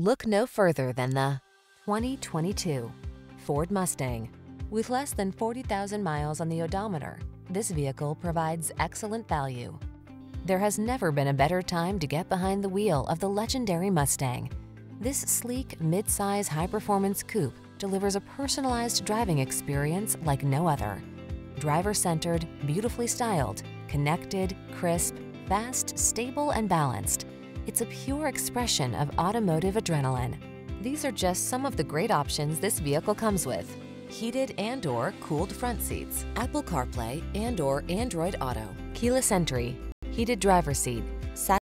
Look no further than the 2022 Ford Mustang. With less than 40,000 miles on the odometer, this vehicle provides excellent value. There has never been a better time to get behind the wheel of the legendary Mustang. This sleek, mid-size, high-performance coupe delivers a personalized driving experience like no other. Driver-centered, beautifully styled, connected, crisp, fast, stable, and balanced. It's a pure expression of automotive adrenaline. These are just some of the great options this vehicle comes with: heated and/or cooled front seats, Apple CarPlay and/or Android Auto, keyless entry, heated driver's seat,